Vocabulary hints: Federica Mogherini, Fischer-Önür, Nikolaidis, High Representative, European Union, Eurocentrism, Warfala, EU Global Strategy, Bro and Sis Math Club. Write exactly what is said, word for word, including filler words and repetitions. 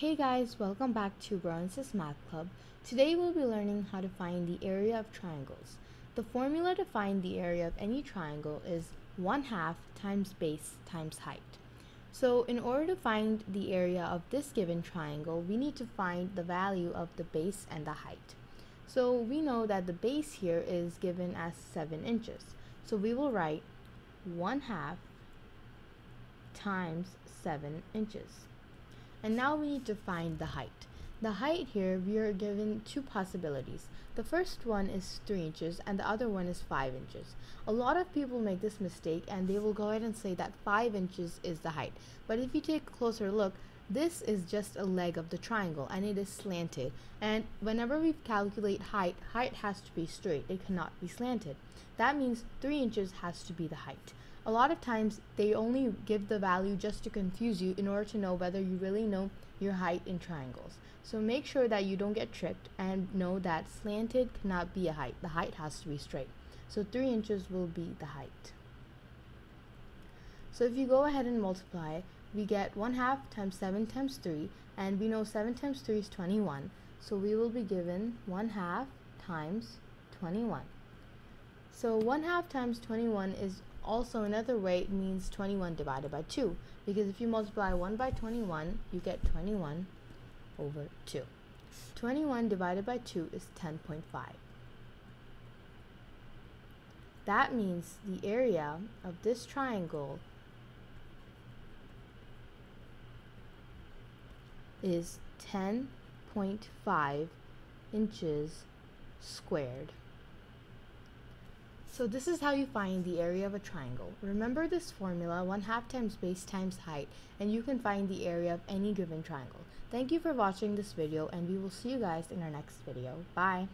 Hey guys, welcome back to Bro and Sis Math Club. Today we'll be learning how to find the area of triangles. The formula to find the area of any triangle is one half times base times height. So in order to find the area of this given triangle, we need to find the value of the base and the height. So we know that the base here is given as seven inches. So we will write one half times seven inches. And now we need to find the height. The height here, we are given two possibilities. The first one is three inches and the other one is five inches. A lot of people make this mistake and they will go ahead and say that five inches is the height. But if you take a closer look, this is just a leg of the triangle and it is slanted. And whenever we calculate height, height has to be straight. It cannot be slanted. That means three inches has to be the height. A lot of times they only give the value just to confuse you in order to know whether you really know your height in triangles. So make sure that you don't get tricked and know that slanted cannot be a height. The height has to be straight. So three inches will be the height. So if you go ahead and multiply, we get one half times seven times three, and we know seven times three is twenty-one. So we will be given one half times twenty-one. So one half times twenty-one is also another way it means twenty-one divided by two, because if you multiply one by twenty-one, you get twenty-one over two. twenty-one divided by two is ten point five. That means the area of this triangle is ten point five inches squared. So this is how you find the area of a triangle. Remember this formula, one half times base times height, and you can find the area of any given triangle. Thank you for watching this video, and we will see you guys in our next video. Bye!